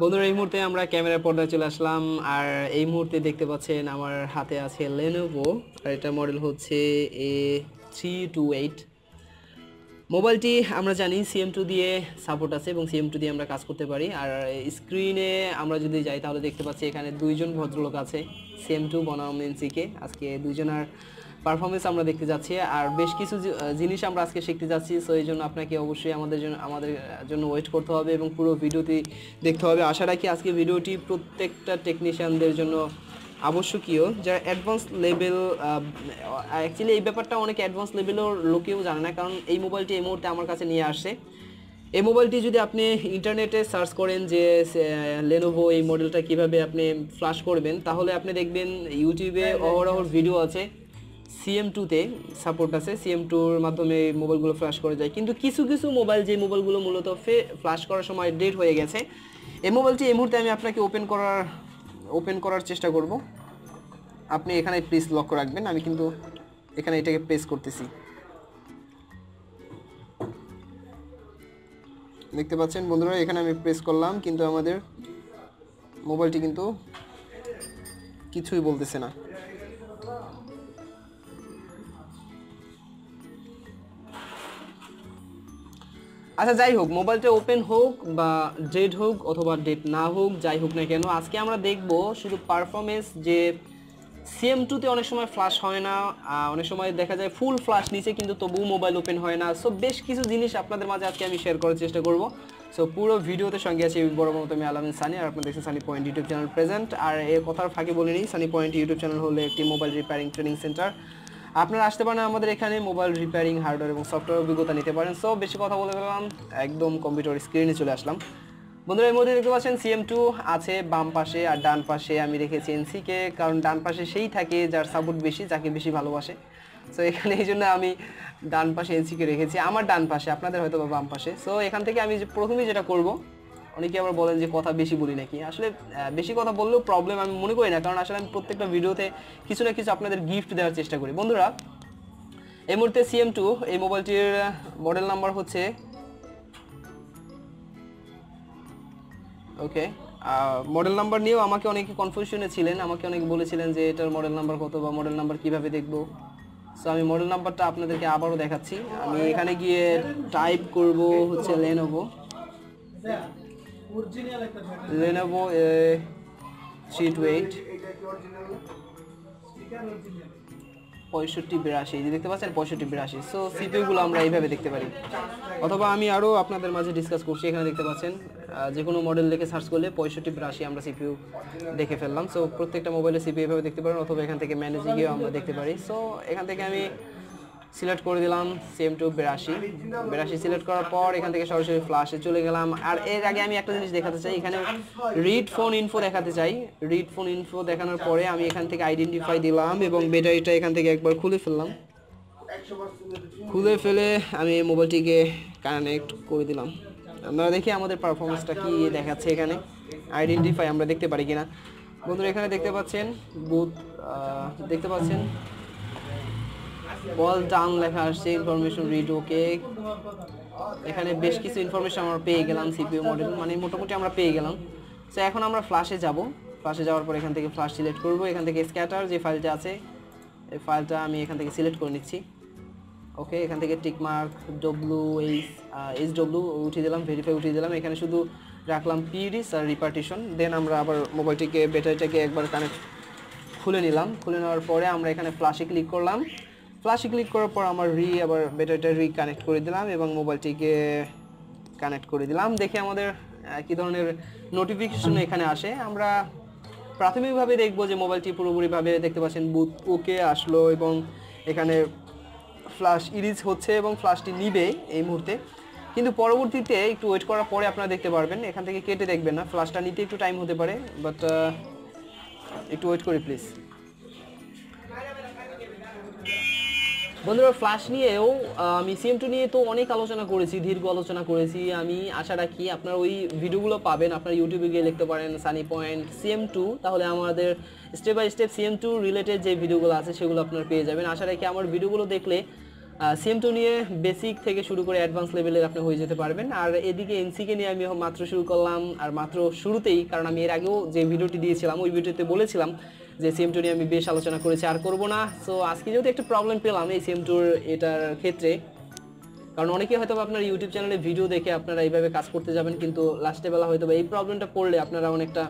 বন্ধুরা এই মুহূর্তে আমরা ক্যামেরার পর্দায় চলে আসলাম আর এই মুহূর্তে দেখতে পাচ্ছেন আমার হাতে আছে Lenovo আর এটা মডেল হচ্ছে A328 মোবাইলটি আমরা জানি CM2 দিয়ে সাপোর্ট আছে এবং CM2 দিয়ে আমরা কাজ করতে পারি আর স্ক্রিনে আমরা যদি যাই তাহলে দেখতে পাচ্ছি এখানে দুইজন ভদ্রলোক আছে CM2 বনাম NCK আজকে দুইজনের পারফরম্যান্স আমরা দেখতে যাচ্ছি আর বেশ কিছু জিনিস আমরা আজকে শিখতে যাচ্ছি সো এইজন্য আপনাকে অবশ্যই আমাদের জন্য ওয়েট করতে হবে এবং পুরো ভিডিওটি দেখতে হবে আশা রাখি আজকে ভিডিওটি প্রত্যেকটা টেকনিশিয়ানদের জন্য আবশ্যকীয় যারা অ্যাডভান্স লেভেল অ্যাকচুয়ালি এই ব্যাপারটা অনেক অ্যাডভান্স লেভেলের লোকেও জানে না কারণ এই মোবাইলটি এই মুহূর্তে আমার কাছে নিয়ে আসছে এই মোবাইলটি যদি আপনি ইন্টারনেটে সার্চ করেন যে Lenovo এই মডেলটা কিভাবে আপনি ফ্ল্যাশ করবেন তাহলে আপনি দেখবেন ইউটিউবে অহরহ ভিডিও আছে CM2 তে সাপোর্ট আছে CM2 এর মাধ্যমে মোবাইলগুলো ফ্ল্যাশ করা যায় কিন্তু কিছু কিছু মোবাইল যে মোবাইলগুলো মূলত ফ্ল্যাশ করার সময় ডেট হয়ে গেছে এই মোবাইলটি এই মুহূর্তে আমি আপনাকে ওপেন করার চেষ্টা করব আপনি এখানে প্রেস লক করে রাখবেন আমি কিন্তু এখানে এটাকে প্রেস করতেছি দেখতে পাচ্ছেন বন্ধুরা এখানে আমি প্রেস করলাম কিন্তু আমাদের মোবাইলটি কিন্তু কিছুই বলতেছে না আচ্ছা যাই হোক মোবাইলটা ওপেন হোক বা ডেড হোক অথবা ডেড না হোক যাই হোক না কেন আজকে আমরা দেখব শুধু পারফরম্যান্স যে CM2 তে অনেক সময় ফ্ল্যাশ হয় না অনেক সময় দেখা যায় ফুল ফ্ল্যাশ নিচে কিন্তু তবু মোবাইল ওপেন হয় না সো বেশ কিছু জিনিস আপনাদের মাঝে আজকে আমি শেয়ার করার চেষ্টা করব সো পুরো ভিডিওতে সঙ্গে আছি বড় বড় আমি আলামিন সানি আর আপনারা দেখছেন Sunny point YouTube channel present আর এই কথার ফাঁকে বলে নিই সানি পয়েন্ট ইউটিউব চ্যানেল হলো একটি মোবাইল রিপেয়ারিং ট্রেনিং সেন্টার আপনারা আসতে পারেন আমাদের এখানে মোবাইল রিপেয়ারিং হার্ডওয়্যার এবং সফটওয়্যার অভিজ্ঞতা নিতে পারেন সো বেশি কথা বলে ফেললাম একদম কম্পিউটার স্ক্রিনে চলে আসলাম বন্ধুরা এই মধ্যে দেখতে পাচ্ছেন CM2 আছে বাম পাশে আর ডান পাশে আমি রেখেছি NCK কারণ ডান পাশে সেই থাকে যার সাপোর্ট বেশি যাকে বেশি ভালোবাসে সো এখানে এইজন্য আমি ডান পাশে NCK রেখেছি আমার ডান পাশে আপনাদের হয়তো বাম পাশে সো এখান থেকে আমি প্রথমেই যেটা করব অনেকে আবার বলেন যে কথা বেশি বলি নাকি আসলে বেশি কথা বললেও প্রবলেম আমি মনে করি না কারণ আসলে আমি প্রত্যেকটা ভিডিওতে কিছু না কিছু আপনাদের গিফট দেওয়ার চেষ্টা করি বন্ধুরা এই মুহূর্তে CM2 এই মোবাইলটির মডেল নাম্বার হচ্ছে ওকে মডেল নাম্বার নিয়েও আমাকে অনেকে কনফিউশনে ছিলেন আমাকে অনেকে বলেছিলেন যে এটার মডেল নাম্বার কত বা মডেল নাম্বার কিভাবে দেখব সো আমি মডেল নাম্বারটা আপনাদেরকে আবারও দেখাচ্ছি আমি এখানে গিয়ে টাইপ করব হচ্ছে Lenovo Lenovo A328 6582 যে দেখতে পাচ্ছেন 6582 সো সিপিইউ গুলো আমরা এইভাবে দেখতে পারি অথবা আমি আরো আপনাদের মাঝে ডিসকাস করছি এখানে দেখতে পাচ্ছেন যে কোনো মডেল লিখে সার্চ করলে 6582 আমরা সিপিইউ দেখে ফেললাম সো প্রত্যেকটা মোবাইলে সিপিইউ এইভাবে দেখতে পারেন অথবা এখান থেকে ম্যানেজ গিয়ে আমরা দেখতে পারি সো এখান থেকে আমি সিলেক্ট করে দিলাম CM2 82 সিলেক্ট করার পর এখান থেকে সরাসরি ফ্ল্যাশে চলে গেলাম আর এর আগে আমি একটা জিনিস দেখাতে চাই এখানে রিড ফোন ইনফো দেখাতে চাই রিড ফোন ইনফো দেখানোর পরে আমি এখান থেকে আইডেন্টিফাই দিলাম এবং ব্যাটারিটা এখান থেকে একবার খুলে ফেললাম খুলে ফেলে আমি এই মোবাইলটিকে কানেক্ট করে দিলাম আমরা দেখি আমাদের পারফরম্যান্সটা কি দেখাচ্ছে এখানে আইডেন্টিফাই আমরা দেখতে পারি কিনা বন্ধুরা এখানে দেখতে পাচ্ছেন বুথ দেখতে পাচ্ছেন বল ডাউন লেখা আসছে ইনফরমেশন রিড ওকে এখানে বেশ কিছু ইনফরমেশন আমরা পেয়ে গেলাম সিপিইউ মডেল মানে মোটামুটি আমরা পেয়ে গেলাম সো এখন আমরা ফ্ল্যাশে যাব ফ্ল্যাশে যাওয়ার পর এখান থেকে ফ্ল্যাশ সিলেক্ট করব এখান থেকে স্ক্যাটার যে ফাইলটা আছে এই ফাইলটা আমি এখান থেকে সিলেক্ট করে নিচ্ছি ওকে এখান থেকে টিক মার্ক WH SW উঠিয়ে দিলাম ভেরিফাই উঠিয়ে দিলাম এখানে শুধু রাখলাম পিডিস আর রিপার্টিশন দেন আমরা আবার মোবাইলটিকে ব্যাটারিটাকে একবার কানেক্ট খুলে নিলাম খুলে নেওয়ার পরে আমরা এখানে ফ্ল্যাশে ক্লিক করলাম ফ্ল্যাশে ক্লিক করার পর আমার ব্যাটারিটা রিকানেক্ট করে দিলাম এবং মোবাইলটিকে কানেক্ট করে দিলাম দেখি আমাদের কী ধরনের নোটিফিকেশন এখানে আসে আমরা প্রাথমিকভাবে দেখব যে মোবাইলটি পুরোপুরিভাবে দেখতে পাচ্ছেন বুথ ওকে আসলো এবং এখানে ফ্ল্যাশ ইরিজ হচ্ছে এবং ফ্ল্যাশটি নিবে এই মুহূর্তে কিন্তু পরবর্তীতে একটু ওয়েট করার পরে আপনারা দেখতে পারবেন এখান থেকে কেটে দেখবেন না ফ্ল্যাশটা নিতে একটু টাইম হতে পারে বাট একটু ওয়েট করি প্লিজ বন্ধুরা ফ্ল্যাশ নিয়েও আমি CM2 নিয়ে তো অনেক আলোচনা করেছি দীর্ঘ আলোচনা করেছি আমি আশা রাখি আপনার ওই ভিডিওগুলো পাবেন আপনার ইউটিউবে গিয়ে লিখতে পারেন সানি পয়েন্ট CM2 তাহলে আমাদের step by step CM2 related যে ভিডিওগুলো আছে সেগুলো আপনারা পেয়ে যাবেন আশা রাখি আমার ভিডিওগুলো দেখলে CM2 নিয়ে বেসিক থেকে শুরু করে অ্যাডভান্স লেভেলের আপনি হয়ে যেতে পারবেন। আর এদিকে NCK নিয়ে আমি মাত্র শুরু করলাম, আর মাত্র শুরুতেই, কারণ আমি এর আগেও যে ভিডিওটি দিয়েছিলাম ওই ভিডিওতে বলেছিলাম যে CM2 নিয়ে আমি বেশ আলোচনা করেছি, আর করব না। সো আজকে যেহেতু একটা প্রবলেম পেলাম এই CM2 এটার ক্ষেত্রে, কারণ অনেকেই হয়তো আপনার ইউটিউব চ্যানেলে ভিডিও দেখে আপনারা এইভাবে কাজ করতে যাবেন, কিন্তু লাস্টে বেলা হয়তো এই প্রবলেমটা পড়লে আপনারা অনেকটা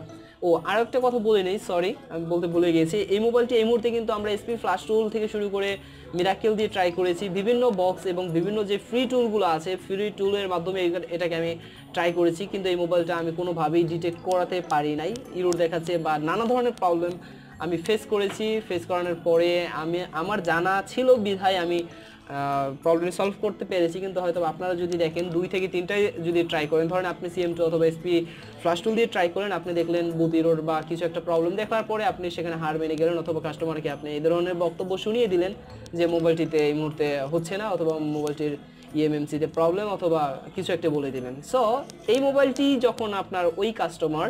ও আর একটা কথা বলে নেই, সরি আমি বলতে ভুলে গিয়েছি। এই মোবাইলটি এই মুহূর্তে কিন্তু আমরা SP ফ্লাশ টুল থেকে শুরু করে মিরাকেল দিয়ে ট্রাই করেছি, বিভিন্ন বক্স এবং বিভিন্ন যে ফ্রি টুলগুলো আছে ফ্রি টুলের মাধ্যমে এটাকে আমি ট্রাই করেছি, কিন্তু এই মোবাইলটা আমি কোনোভাবেই ডিটেক্ট করাতে পারি নাই। ইরোর দেখাচ্ছে বা নানা ধরনের প্রবলেম আমি ফেস করেছি, ফেস করানোর পরে আমি আমার জানা ছিল বিধায় আমি প্রবলেম সলভ করতে পেরেছি, কিন্তু হয়তো আপনারা যদি দেখেন 2 থেকে 3টায় যদি ট্রাই করেন, ধরেন আপনি CM2 অথবা SP ফ্লাশ টুল দিয়ে ট্রাই করেন, আপনি দেখলেন বুথ এরর বা কিছু একটা প্রবলেম দেখার পরে আপনি সেখানে হার মেনে গেলেন, অথবা কাস্টমারকে আপনি এই ধরনের বক্তব্য শুনিয়ে দিলেন যে মোবাইলটিতে এই মুহূর্তে হচ্ছে না, অথবা মোবাইলটির EMMCতে প্রবলেম, অথবা কিছু একটা বলে দেবেন। সো এই মোবাইলটি যখন আপনার ওই কাস্টমার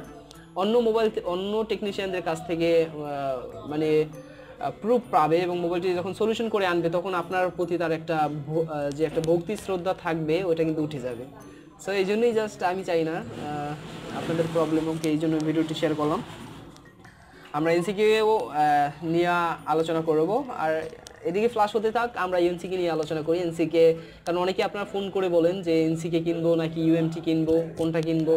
অন্য টেকনিশিয়ানদের কাছ থেকে মানে প্রুফ পাবে এবং মোবাইলটি যখন সলিউশন করে আনবে, তখন আপনার প্রতি তার একটা যে একটা ভক্তি শ্রদ্ধা থাকবে ওটা কিন্তু উঠে যাবে। সো এই জন্যই জাস্ট আমি চাই না আপনাদের প্রবলেম হোক, এই জন্য ভিডিওটি শেয়ার করলাম। আমরা NCKও নিয়ে আলোচনা করব, আর এদিকে ফ্লাশ হতে থাক, আমরা NCK নিয়ে আলোচনা করি। NCK কারণ অনেকে আপনারা ফোন করে বলেন যে NCK কিনবো নাকি UMT কিনবো, কোনটা কিনবো।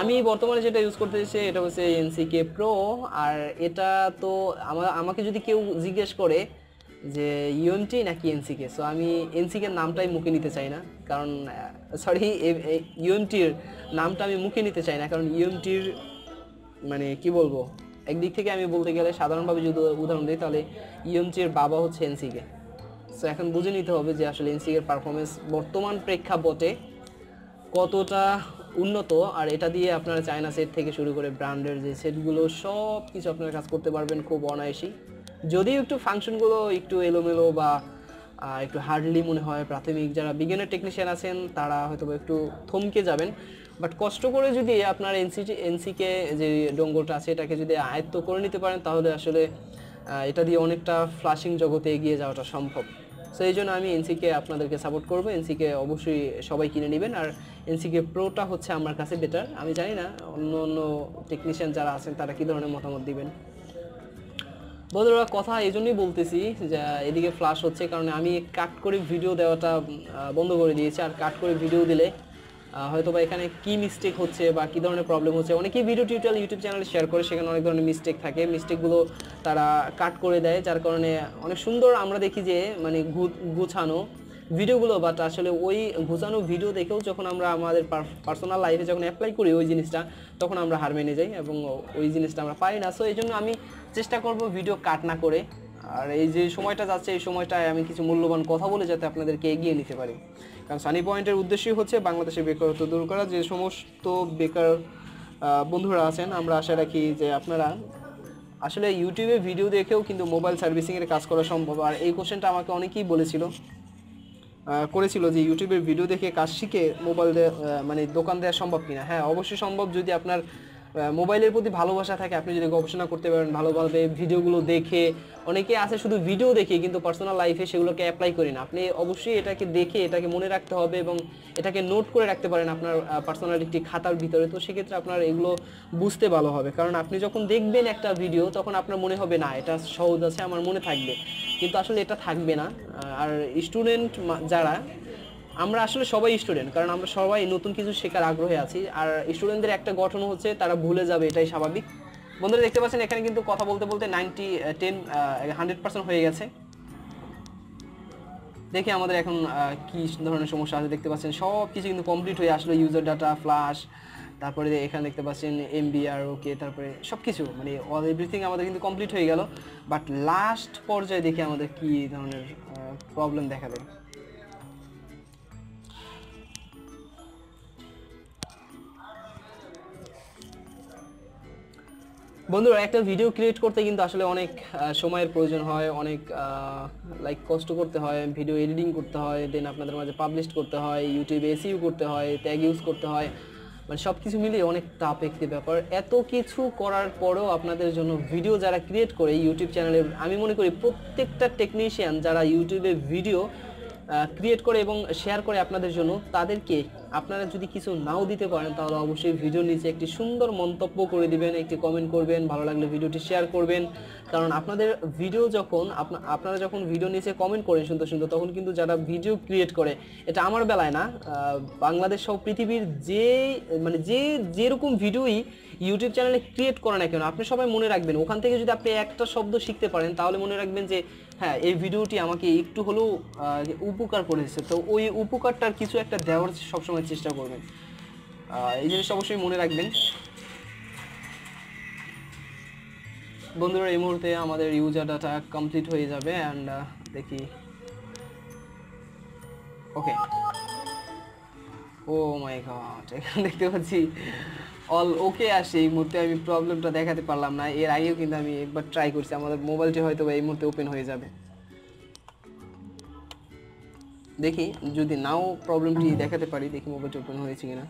আমি বর্তমানে যেটা ইউজ করতে চাইছি এটা হচ্ছে NCK প্রো, আর এটা তো আমাকে যদি কেউ জিজ্ঞেস করে যে UMT নাকি NCK, সো আমি NCKর নামটাই মুখে নিতে চাই না, কারণ সরি UMTর নামটা আমি মুখে নিতে চাই না, কারণ UMTর মানে কি বলবো, একদিক থেকে আমি বলতে গেলে সাধারণভাবে যদি উদাহরণ দিই তাহলে EMMC-র বাবা হচ্ছে NCK। সো এখন বুঝে নিতে হবে যে আসলে NCK-র পারফরমেন্স বর্তমান প্রেক্ষাপটে কতটা উন্নত, আর এটা দিয়ে আপনারা চায়না সেট থেকে শুরু করে ব্র্যান্ডের যে সেটগুলো সব কিছু আপনারা কাজ করতে পারবেন খুব অনায়াসি, যদিও একটু ফাংশনগুলো একটু এলোমেলো বা একটু হার্ডলি মনে হয় প্রাথমিক যারা বিগিনার টেকনিশিয়ান আছেন তারা হয়তো একটু থমকে যাবেন, বাট কষ্ট করে যদি আপনার NCK যে ডোঙ্গলটা আছে এটাকে যদি আয়ত্ত করে নিতে পারেন, তাহলে আসলে এটা দিয়ে অনেকটা ফ্লাশিং জগতে এগিয়ে যাওয়াটা সম্ভব। সো এই জন্য আমি NCK আপনাদেরকে সাপোর্ট করবো, NCK অবশ্যই সবাই কিনে নেবেন। আর NCK প্রোটা হচ্ছে আমার কাছে বেটার। আমি জানি না অন্য টেকনিশিয়ান যারা আছেন তারা কী ধরনের মতামত দিবেন। বন্ধুরা কথা এই জন্যই বলতেছি যে এদিকে ফ্লাশ হচ্ছে, কারণ আমি কাট করে ভিডিও দেওয়াটা বন্ধ করে দিয়েছি, আর কাট করে ভিডিও দিলে হয়তো বা এখানে কী মিস্টেক হচ্ছে বা কী ধরনের প্রবলেম হচ্ছে, অনেকেই ভিডিও টিউটোরিয়াল ইউটিউব চ্যানেলে শেয়ার করে, সেখানে অনেক ধরনের মিস্টেক থাকে, মিস্টেকগুলো তারা কাট করে দেয়, যার কারণে অনেক সুন্দর আমরা দেখি যে মানে গুছানো ভিডিওগুলো, বাট আসলে ওই গুছানো ভিডিও দেখেও যখন আমরা আমাদের পার্সোনাল লাইফে যখন অ্যাপ্লাই করি ওই জিনিসটা, তখন আমরা হার মেনে যাই এবং ওই জিনিসটা আমরা পাই না। সো এই জন্য আমি চেষ্টা করব ভিডিও কাট না করে, আর এই যে সময়টা যাচ্ছে এই সময়টায় আমি কিছু মূল্যবান কথা বলে যাতে আপনাদেরকে এগিয়ে নিতে পারি, কারণ সানি পয়েন্টের উদ্দেশ্যই হচ্ছে বাংলাদেশের বেকারত্ব দূর করা। যে সমস্ত বেকার বন্ধুরা আছেন, আমরা আশা রাখি যে আপনারা আসলে ইউটিউবে ভিডিও দেখেও কিন্তু মোবাইল সার্ভিসিংয়ের কাজ করা সম্ভব। আর এই কোশ্চেনটা আমাকে অনেকেই করেছিল যে ইউটিউবের ভিডিও দেখে কাজ শিখে মোবাইল মানে দোকান দেওয়া সম্ভব কিনা। হ্যাঁ, অবশ্যই সম্ভব, যদি আপনার মোবাইলের প্রতি ভালোবাসা থাকে, আপনি যদি গবেষণা করতে পারেন ভালোভাবে ভিডিওগুলো দেখে। অনেকে আছে শুধু ভিডিও দেখে কিন্তু পার্সোনাল লাইফে সেগুলোকে অ্যাপ্লাই করি না। আপনি অবশ্যই এটাকে দেখে এটাকে মনে রাখতে হবে এবং এটাকে নোট করে রাখতে পারেন আপনার পার্সোনাল একটি খাতার ভিতরে, তো সেক্ষেত্রে আপনার এগুলো বুঝতে ভালো হবে। কারণ আপনি যখন দেখবেন একটা ভিডিও তখন আপনার মনে হবে না এটা সহজ আছে, আমার মনে থাকবে, কিন্তু আসলে এটা থাকবে না। আর স্টুডেন্ট যারা, আমরা আসলে সবাই স্টুডেন্ট, কারণ আমরা সবাই নতুন কিছু শেখার আগ্রহে আছি, আর স্টুডেন্টদের একটা গঠন হচ্ছে তারা ভুলে যাবে, এটাই স্বাভাবিক। বন্ধুরা দেখতে পাচ্ছেন এখানে কিন্তু কথা বলতে বলতে 100% হয়ে গেছে। দেখি আমাদের এখন কী ধরনের সমস্যা আছে। দেখতে পাচ্ছেন সব কিছু কিন্তু কমপ্লিট হয়ে আসলো, ইউজার ডাটা, ফ্লাশ, তারপরে এখানে দেখতে পাচ্ছেন MBR, ওকে, তারপরে সব কিছু মানে অল এভরিথিং আমাদের কিন্তু কমপ্লিট হয়ে গেল। বাট লাস্ট পর্যায়ে দেখি আমাদের কী ধরনের প্রবলেম দেখা দেয়। বন্ধুরা একটা ভিডিও ক্রিয়েট করতে কিন্তু আসলে অনেক সময়ের প্রয়োজন হয়, অনেক লাইক কষ্ট করতে হয়, ভিডিও এডিটিং করতে হয়, দেন আপনাদের মাঝে পাবলিশ করতে হয়, ইউটিউবে SEO করতে হয়, ট্যাগ ইউজ করতে হয়, মানে সব কিছু মিলিয়ে অনেক টাফ একটি ব্যাপার। এত কিছু করার পরেও আপনাদের জন্য ভিডিও যারা ক্রিয়েট করে ইউটিউব চ্যানেলে, আমি মনে করি প্রত্যেকটা টেকনিশিয়ান যারা ইউটিউবে ভিডিও ক্রিয়েট করে এবং শেয়ার করে আপনাদের জন্য, তাদেরকে আপনারা যদি কিছু নাও দিতে পারেন তাহলে অবশ্যই ভিডিওর নিচে একটি সুন্দর মন্তব্য করে দিবেন, একটি কমেন্ট করবেন, ভালো লাগলে ভিডিওটি শেয়ার করবেন। কারণ আপনাদের ভিডিও যখন আপনারা যখন ভিডিও নিচে কমেন্ট করেন সুন্দর সুন্দর, তখন কিন্তু যারা ভিডিও ক্রিয়েট করে, এটা আমার বেলায় না, বাংলাদেশ সহ পৃথিবীর যেরকম ভিডিওই ইউটিউব চ্যানেলে ক্রিয়েট করে না কেন, আপনি সবাই মনে রাখবেন ওখান থেকে যদি আপনি একটা শব্দ শিখতে পারেন তাহলে মনে রাখবেন যে হ্যাঁ এই ভিডিওটি আমাকে একটু হলেও উপকার করেছে। তো ওই উপকারটার কিছু একটা দেওয়ার সবসময় চেষ্টা করবেন, এই জিনিসটা অবশ্যই মনে রাখবেন। বন্ধুরা এই মুহূর্তে আমাদের ইউজার ডাটা কমপ্লিট হয়ে যাবে অ্যান্ড দেখি, ওকে ও মাই গড এখানে দেখতে পাচ্ছি অল ওকে আসে। এই মুহূর্তে আমি প্রবলেমটা দেখাতে পারলাম না, এর আগেও কিন্তু আমি একবার ট্রাই করছি, আমাদের মোবাইলটি হয়তো এই মুহূর্তে ওপেন হয়ে যাবে, দেখি যদি নাও প্রবলেমটি দেখাতে পারি, দেখি মোবাইলটি ওপেন হয়েছে কিনা।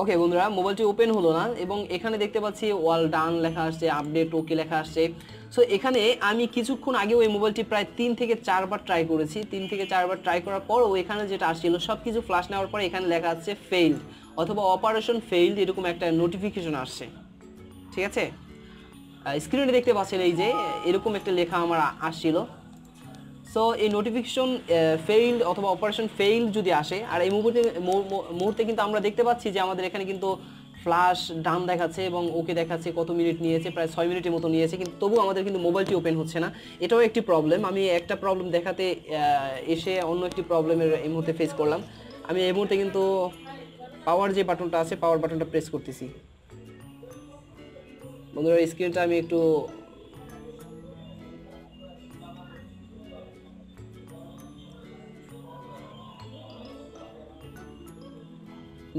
ওকে বন্ধুরা মোবাইলটি ওপেন হলো না এবং এখানে দেখতে পাচ্ছি ওয়াল ডান লেখা আসছে, আপডেট ওকে লেখা আসছে। সো এখানে আমি কিছুক্ষণ আগেও এই মোবাইলটি প্রায় 3 থেকে 4 বার ট্রাই করেছি, 3 থেকে 4 বার ট্রাই করার পরও এখানে যেটা আসছিল সব কিছু ফ্ল্যাশ নেওয়ার পরে এখানে লেখা আসছে ফেইল্ড অথবা অপারেশন ফেইল্ড, এরকম একটা নোটিফিকেশন আসছে। ঠিক আছে, স্ক্রিনে দেখতে পাচ্ছেন এই যে এরকম একটা লেখা আমার আসছিল। সো এই নোটিফিকেশন ফেইল্ড অথবা অপারেশন ফেইল্ড যদি আসে, আর এই মুহূর্তে কিন্তু আমরা দেখতে পাচ্ছি যে আমাদের এখানে কিন্তু ফ্ল্যাশ ডান দেখাচ্ছে এবং ওকে দেখাচ্ছে। কত মিনিট নিয়েছে, প্রায় 6 মিনিটের মতো নিয়েছে, কিন্তু তবু আমাদের কিন্তু মোবাইলটি ওপেন হচ্ছে না, এটাও একটি প্রবলেম। আমি একটা প্রবলেম দেখাতে এসে অন্য একটি প্রবলেমের এই মুহূর্তে ফেস করলাম। আমি এই মুহূর্তে কিন্তু পাওয়ার যে বাটনটা আছে পাওয়ার বাটনটা প্রেস করতেছি। বন্ধুরা স্ক্রিনটা আমি একটু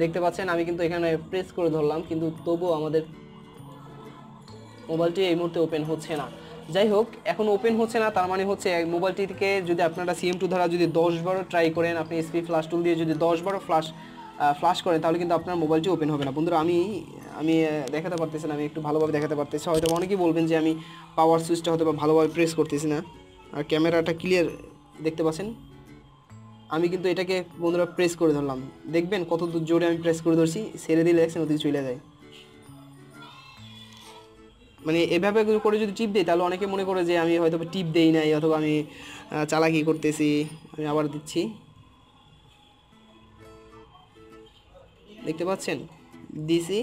দেখতে পাচ্ছেন আমি কিন্তু এখানে প্রেস করে ধরলাম, কিন্তু তবুও আমাদের মোবাইলটি এই মুহূর্তে ওপেন হচ্ছে না। যাই হোক, এখন ওপেন হচ্ছে না তার মানে হচ্ছে মোবাইলটিকে যদি আপনারা CM2 দ্বারা যদি 10-12 ট্রাই করেন, আপনি SP ফ্লাশ টুল দিয়ে যদি 10-12 ফ্লাশ করেন তাহলে কিন্তু আপনার মোবাইলটি ওপেন হবে না। বন্ধুরা আমি দেখাতে পারতেছি না, আমি একটু ভালোভাবে দেখাতে পারতেছি, হয়তো অনেকেই বলবেন যে আমি পাওয়ার সুইচটা হয়তো ভালোভাবে প্রেস করতেছি না। আর ক্যামেরাটা ক্লিয়ার দেখতে পাচ্ছেন, আমি কিন্তু এটাকে বন্ধুরা প্রেস করে ধরলাম, দেখবেন কত দূর জোরে আমি প্রেস করে ধরছি, ছেড়ে দিলে দেখছেন ওদিকে চলে যায়। মানে এভাবে করে যদি টিপ দিই তাহলে অনেকে মনে করে যে আমি হয়তো টিপ দেই নাই অথবা আমি চালাকি করতেছি। আমি আবার দিচ্ছি, দেখতে পাচ্ছেন দিছি,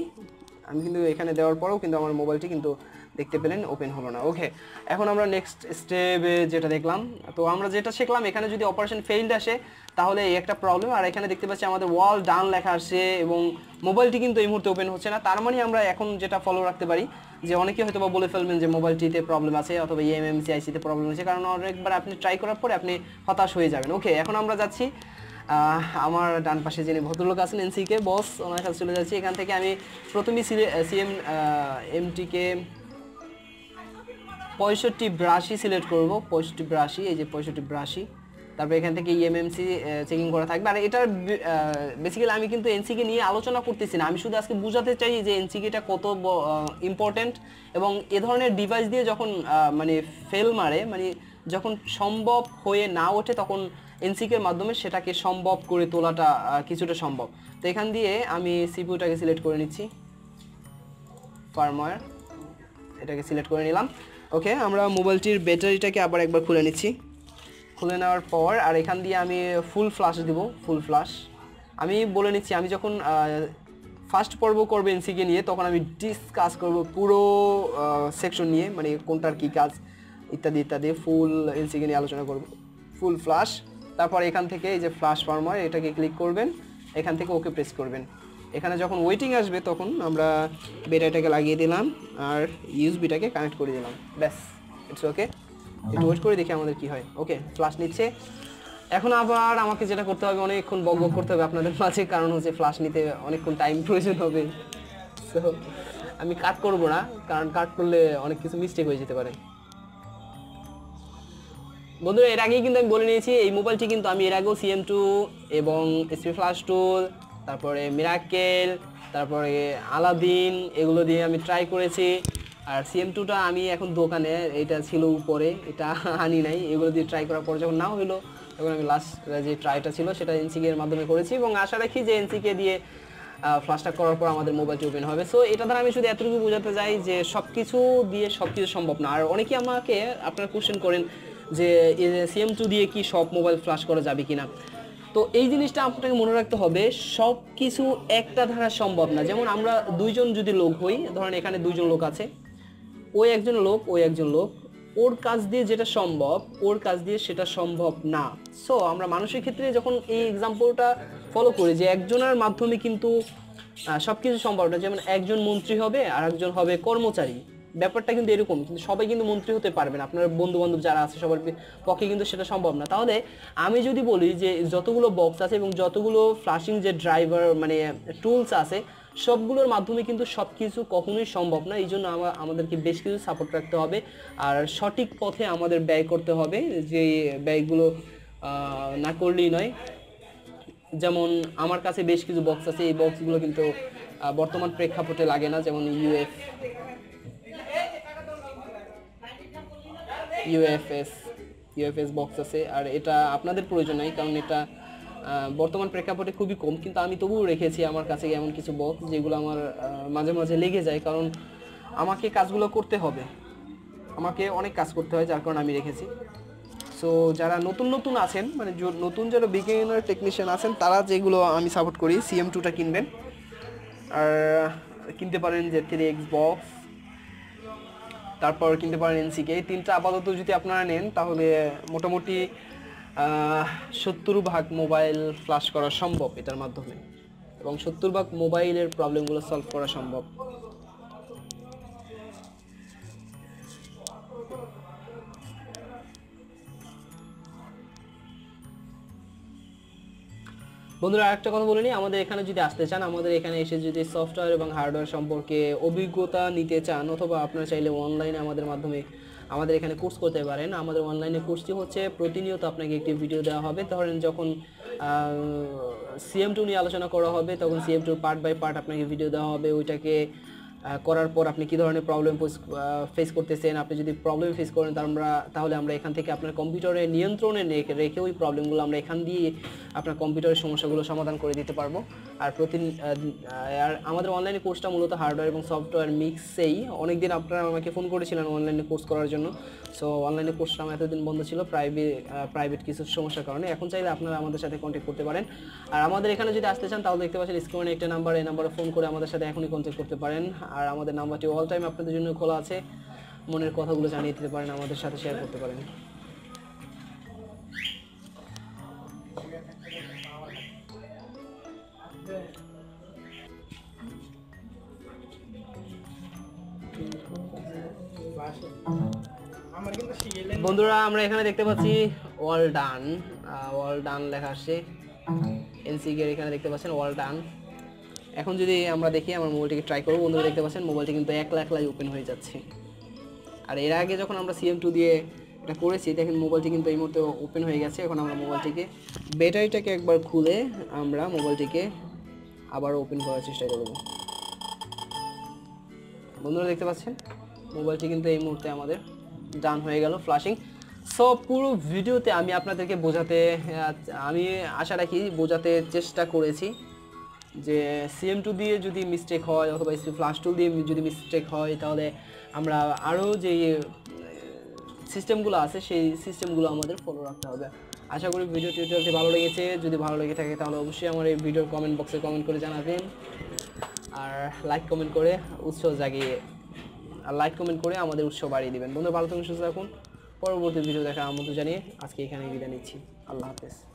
আমি কিন্তু এখানে দেওয়ার পরেও কিন্তু আমার মোবাইলটি কিন্তু দেখতে পেলেন ওপেন হলো না। ওকে, এখন আমরা নেক্সট স্টেপে যেটা দেখলাম, তো আমরা যেটা শিখলাম এখানে যদি অপারেশন ফেইল্ড আসে তাহলে এই একটা প্রবলেম। আর এখানে দেখতে পাচ্ছি আমাদের ওয়াল ডান লেখা আসছে এবং মোবাইলটি কিন্তু এই মুহূর্তে ওপেন হচ্ছে না। তার মানে আমরা এখন যেটা ফলো রাখতে পারি যে অনেকে হয়তো বা বলে ফেলবেন যে মোবাইলটিতে প্রবলেম আছে অথবা EMMC IC-তে প্রবলেম আছে, কারণ অনেকবার আপনি ট্রাই করার পরে আপনি হতাশ হয়ে যাবেন। ওকে, এখন আমরা যাচ্ছি আমার ডান পাশে যিনি ভদ্রলোক আছেন NCK বস, ওনার কাছে চলে যাচ্ছি। এখান থেকে আমি প্রথমেই CM2 6582 সিলেক্ট করবো, 6582, এই যে 6582। তারপরে এখান থেকে EMMC চেকিং করা থাকবে। আর এটার বেসিক্যালি আমি কিন্তু NCK নিয়ে আলোচনা করতেছি না, আমি শুধু আজকে বোঝাতে চাই যে NCKটা কত ইম্পর্টেন্ট এবং এ ধরনের ডিভাইস দিয়ে যখন মানে ফেল মারে, মানে যখন সম্ভব হয়ে না ওঠে তখন NCKর মাধ্যমে সেটাকে সম্ভব করে তোলাটা কিছুটা সম্ভব। তো এখান দিয়ে আমি CPU-টাকে সিলেক্ট করে নিচ্ছি, ফার্মওয়্যার এটাকে সিলেক্ট করে নিলাম। ওকে, আমরা মোবাইলটির ব্যাটারিটাকে আবার একবার খুলে নিচ্ছি, খুলে নেওয়ার পর আর এখান দিয়ে আমি ফুল ফ্লাশ দিব। ফুল ফ্লাশ আমি বলে নিচ্ছি, আমি যখন ফার্স্ট পর্ব করব NCK নিয়ে তখন আমি ডিসকাস করব পুরো সেকশন নিয়ে, মানে কোনটার কী কাজ ইত্যাদি ইত্যাদি ফুল NCK নিয়ে আলোচনা করব। ফুল ফ্লাশ, তারপর এখান থেকে এই যে ফ্লাশ ফার্মার এটাকে ক্লিক করবেন, এখান থেকে ওকে প্রেস করবেন। এখানে যখন ওয়েটিং আসবে তখন আমরা ব্যাটারিটাকে লাগিয়ে দিলাম আর USB-টাকে কানেক্ট করে দিলাম, ব্যাস ইটস ওকে। একটু ওয়েট করে দেখি আমাদের কি হয়। ওকে, ফ্লাশ নিচ্ছে। এখন আবার আমাকে যেটা করতে হবে, অনেকক্ষণ বকবক করতে হবে আপনাদের মাঝে, কারণ হচ্ছে ফ্লাশ নিতে অনেকক্ষণ টাইম প্রয়োজন হবে। সো আমি কাট করব না, কারণ কাট করলে অনেক কিছু মিস্টেক হয়ে যেতে পারে। বন্ধুরা এর আগেই কিন্তু আমি বলে নিয়েছি এই মোবাইলটি কিন্তু আমি এর আগেও CM2 এবং SP ফ্লাশ টুল, তারপরে মিরাকেল, তারপরে আলাদিন, এগুলো দিয়ে আমি ট্রাই করেছি। আর CM2টা আমি এখন দোকানে এটা ছিল উপরে এটা আনি নাই এগুলো দিয়ে ট্রাই করার পর যখন নাও হলো তখন আমি লাস্ট যে ট্রাইটা ছিল সেটা NCK এর মাধ্যমে করেছি এবং আশা রাখি যে NCK দিয়ে ফ্ল্যাশটা করার পর আমাদের মোবাইলটি ওপেন হবে সো এটা দ্বারা আমি শুধু এতটুকু বোঝাতে চাই যে সবকিছু দিয়ে সবকিছু সম্ভব না আর অনেকেই আমাকে আপনারা কোশ্চেন করেন যে CM2 দিয়ে কি সব মোবাইল ফ্ল্যাশ করা যাবে কিনা তো এই জিনিসটা আপনাকে মনে রাখতে হবে সবকিছু একটা ধারা সম্ভব না যেমন আমরা দুইজন যদি লোক হই ধরেন এখানে দুইজন লোক আছে ওই একজন লোক ওর কাজ দিয়ে যেটা সম্ভব ওর কাজ দিয়ে সেটা সম্ভব না সো আমরা মানুষের ক্ষেত্রে যখন এই एग्जांपलটা ফলো করি যে একজনের মাধ্যমে কিন্তু সবকিছু সম্ভব না যেমন একজন মন্ত্রী হবে আর একজন হবে কর্মচারী ব্যাপারটা কিন্তু এরকম কিন্তু সবাই কিন্তু মন্ত্রী হতে পারবে না আপনার বন্ধু বান্ধব যারা আছে সবার পক্ষে কিন্তু সেটা সম্ভব না তাহলে আমি যদি বলি যে যতগুলো বক্স আছে এবং যতগুলো ফ্ল্যাশিং যে ড্রাইভার মানে টুলস আছে সবগুলোর মাধ্যমে কিন্তু সবকিছু কখনোই সম্ভব না এইজন্য আমাদেরকে বেশ কিছু সাপোর্ট রাখতে হবে আর সঠিক পথে আমাদের ব্যয় করতে হবে যে ব্যয়গুলো না করলেই নয় যেমন আমার কাছে বেশ কিছু বক্স আছে এই বক্সগুলো কিন্তু বর্তমান প্রেক্ষাপটে লাগে না যেমন UFS বক্স আছে আর এটা আপনাদের প্রয়োজন নাই কারণ এটা বর্তমান প্রেক্ষাপটে খুবই কম কিন্তু আমি তবুও রেখেছি আমার কাছে এমন কিছু বক্স যেগুলো আমার মাঝে মাঝে লেগে যায় কারণ আমাকে কাজগুলো করতে হবে আমাকে অনেক কাজ করতে হয় যার কারণে আমি রেখেছি সো যারা নতুন আছেন মানে নতুন যারা বিগিনার টেকনিশিয়ান আছেন তারা যেগুলো আমি সাপোর্ট করি CM2টা কিনবেন আর কিনতে পারেন যে 3X বক্স তারপর কিনতে পারেন NCK তিনটা আপাতত যদি আপনারা নেন তাহলে মোটামুটি 70 ভাগ মোবাইল ফ্ল্যাশ করা সম্ভব এটার মাধ্যমে এবং 70 ভাগ মোবাইলের প্রবলেমগুলো সলভ করা সম্ভব বন্ধুরা আরেকটা কথা বলে নিই আমাদের এখানে যদি আসতে চান আমাদের এখানে এসে যদি সফটওয়্যার এবং হার্ডওয়্যার সম্পর্কে অভিজ্ঞতা নিতে চান অথবা আপনারা চাইলে অনলাইনে আমাদের মাধ্যমে আমাদের এখানে কোর্স করতে পারেন আমাদের অনলাইনে কোর্সটি হচ্ছে প্রতিনিয়ত আপনাকে একটি ভিডিও দেওয়া হবে ধরেন যখন CM2 নিয়ে আলোচনা করা হবে তখন CM2 পার্ট বাই পার্ট আপনাকে ভিডিও দেওয়া হবে ওইটাকে করার পর আপনি কি ধরনের প্রবলেম ফেস করতেছেন আপনি যদি প্রবলেম ফেস করেন তাহলে আমরা এখান থেকে আপনার কম্পিউটারে নিয়ন্ত্রণে রেখে ওই প্রবলেমগুলো আমরা এখান দিয়ে আপনার কম্পিউটারের সমস্যাগুলো সমাধান করে দিতে পারবো আর আমাদের অনলাইনে কোর্সটা মূলত হার্ডওয়্যার এবং সফটওয়্যার মিক্সেই অনেকদিন আপনারা আমাকে ফোন করেছিলেন অনলাইনে কোর্স করার জন্য সো অনলাইনে কোর্সটা আমার এতদিন বন্ধ ছিল প্রাইভেট কিছু সমস্যার কারণে এখন চাইলে আপনারা আমাদের সাথে কন্ট্যাক্ট করতে পারেন আর আমাদের এখানে যদি আসতে চান তাহলে দেখতে পাচ্ছেন স্ক্রিনে একটা নাম্বার এই নাম্বারে ফোন করে আমাদের সাথে এখনই কন্ট্যাক্ট করতে পারেন আর আমাদের নাম্বারটি অল টাইম আপনাদের জন্য খোলা আছে মনের কথাগুলো জানিয়ে দিতে পারেন আমাদের সাথে শেয়ার করতে পারেন বন্ধুরা আমরা এখানে দেখতে পাচ্ছি অল ডান লেখা আসছে NCK এর এখানে দেখতে পাচ্ছেন অল ডান এখন যদি আমরা দেখি আমার মোবাইলটিকে ট্রাই করব বন্ধুরা দেখতে পাচ্ছেন মোবাইলটি কিন্তু একলাই ওপেন হয়ে যাচ্ছে আর এর আগে যখন আমরা CM2 দিয়ে এটা করেছি দেখেন মোবাইলটি কিন্তু এই মুহূর্তে ওপেন হয়ে গেছে এখন আমরা মোবাইলটিকে ব্যাটারিটাকে একবার খুলে আমরা মোবাইলটিকে আবার ওপেন করার চেষ্টা করব বন্ধুরা দেখতে পাচ্ছেন মোবাইলটি কিন্তু এই মুহূর্তে আমাদের ডান হয়ে গেল ফ্ল্যাশিং সো পুরো ভিডিওতে আমি আপনাদেরকে আশা রাখি বোঝাতে চেষ্টা করেছি যে CM2 দিয়ে যদি মিস্টেক হয় অথবা SP Flash tool দিয়ে যদি মিস্টেক হয় তাহলে আমরা আরো যে সিস্টেমগুলো আছে সেই সিস্টেমগুলো আমাদের ফলো রাখতে হবে আশা করি ভিডিও টিউটোরিয়ালটি ভালো লেগেছে যদি ভালো লেগে থাকে তাহলে অবশ্যই আমার এই ভিডিওর কমেন্ট বক্সে কমেন্ট করে জানাবেন আর লাইক কমেন্ট করে আমাদের উৎসাহ বাড়িয়ে দিবেন বন্ধুরা ভালো থাকুন সুস্থ থাকুন পরবর্তী ভিডিও দেখার আমন্ত্রণ জানিয়ে আজকে এখানেই বিদায় নিচ্ছি আল্লাহ হাফেজ